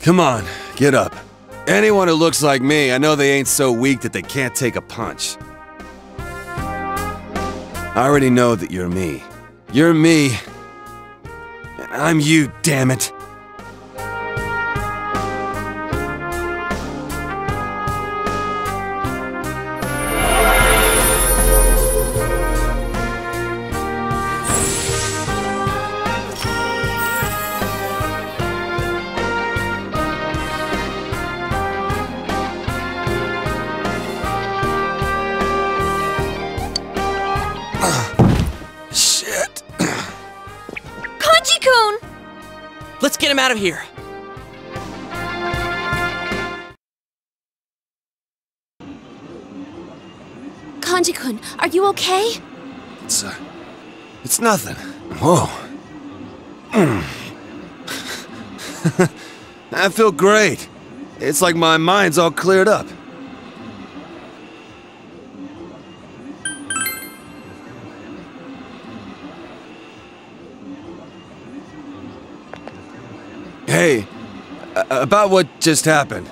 Come on, get up. Anyone who looks like me, I know they ain't so weak that they can't take a punch. I already know that you're me. You're me. And I'm you, damn it. Let's get him out of here! Kanji-kun, are you okay? It's nothing. Whoa. I feel great. It's like my mind's all cleared up. Hey, about what just happened.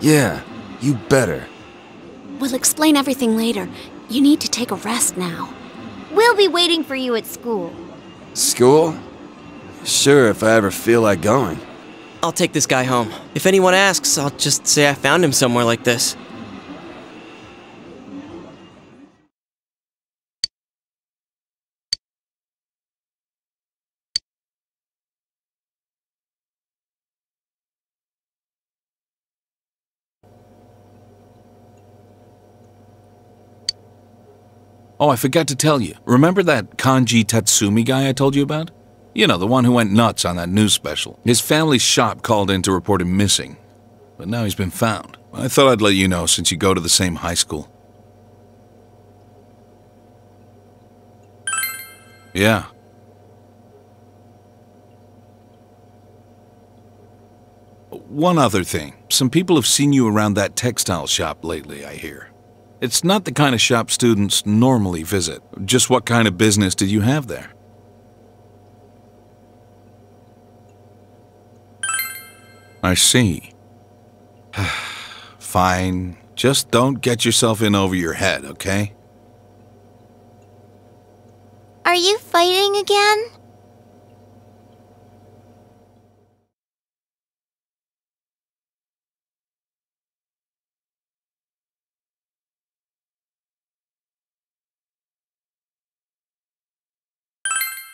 Yeah, you better. We'll explain everything later. You need to take a rest now. We'll be waiting for you at school. School? Sure, if I ever feel like going. I'll take this guy home. If anyone asks, I'll just say I found him somewhere like this. Oh, I forgot to tell you. Remember that Kanji Tatsumi guy I told you about? You know, the one who went nuts on that news special. His family's shop called in to report him missing, but now he's been found. I thought I'd let you know since you go to the same high school. Yeah. One other thing. Some people have seen you around that textile shop lately, I hear. It's not the kind of shop students normally visit. Just what kind of business did you have there? I see. Fine. Just don't get yourself in over your head, okay? Are you fighting again?